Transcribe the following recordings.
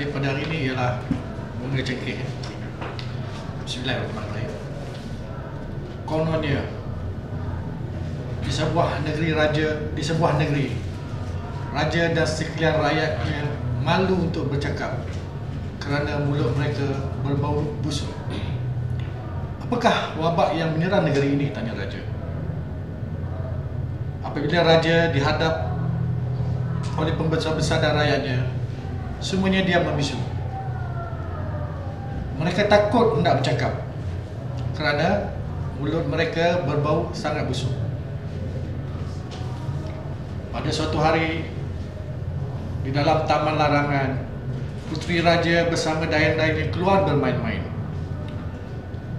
Saya pada hari ini ialah bunga cengkih. Bismillahirrahmanirrahim. Kononnya di sebuah negeri raja dan sekalian rakyatnya malu untuk bercakap kerana mulut mereka berbau busuk. Apakah wabak yang menyerang negeri ini? Tanya raja. Apabila raja dihadap oleh pembesar-besar dan rakyatnya, semuanya dia membisu. Mereka takut hendak bercakap kerana mulut mereka berbau sangat busuk. Pada suatu hari, di dalam taman larangan, puteri raja bersama dayang-dayangnya keluar bermain-main.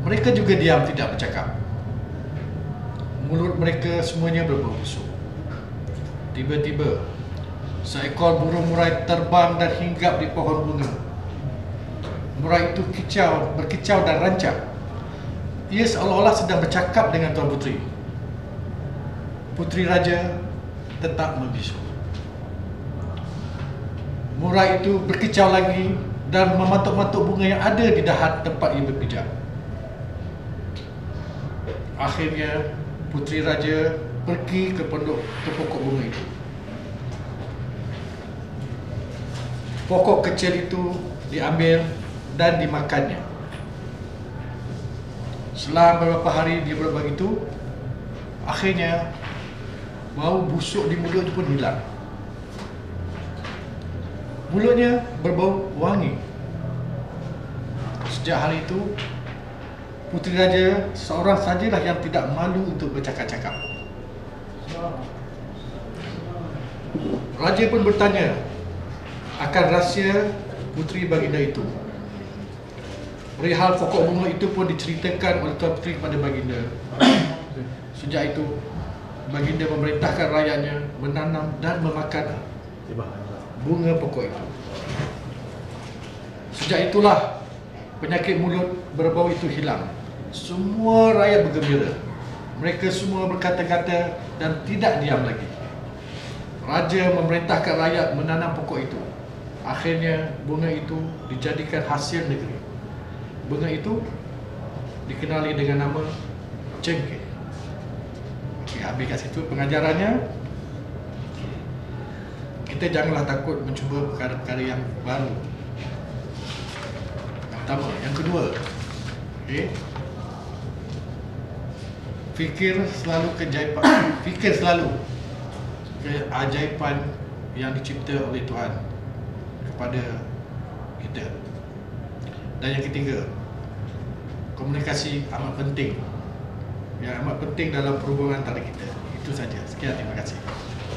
Mereka juga diam, tidak bercakap. Mulut mereka semuanya berbau busuk. Tiba-tiba seekor burung murai terbang dan hinggap di pohon bunga. Murai itu berkicau dan rancak. Ia seolah-olah sedang bercakap dengan Tuan Puteri. Puteri Raja tetap membisu. Murai itu berkicau lagi dan mematuk-matuk bunga yang ada di dahan tempat ia berpijak. Akhirnya Puteri Raja pergi ke pokok bunga itu. Pokok kecil itu diambil dan dimakannya. Selama beberapa hari dia berbuat itu, akhirnya bau busuk di mulut itu pun hilang. Mulutnya berbau wangi. Sejak hari itu, puteri raja seorang sajalah yang tidak malu untuk bercakap-cakap. Raja pun bertanya akan rahsia puteri baginda itu. Perihal pokok bunga itu pun diceritakan oleh Tuan Puteri kepada baginda. Sejak itu, baginda memerintahkan rakyatnya menanam dan memakan bunga pokok itu. Sejak itulah penyakit mulut berbau itu hilang. Semua rakyat bergembira. Mereka semua berkata-kata dan tidak diam lagi. Raja memerintahkan rakyat menanam pokok itu. Akhirnya bunga itu dijadikan hasil negeri. Bunga itu dikenali dengan nama cengkih. Okay, habis kat situ pengajarannya. Kita janganlah takut mencuba perkara-perkara yang baru. Yang pertama, yang kedua, okay. Fikir selalu keajaiban yang dicipta oleh Tuhan kepada kita. Dan yang ketiga, komunikasi amat penting dalam perhubungan antara kita. Itu saja. Sekian, terima kasih.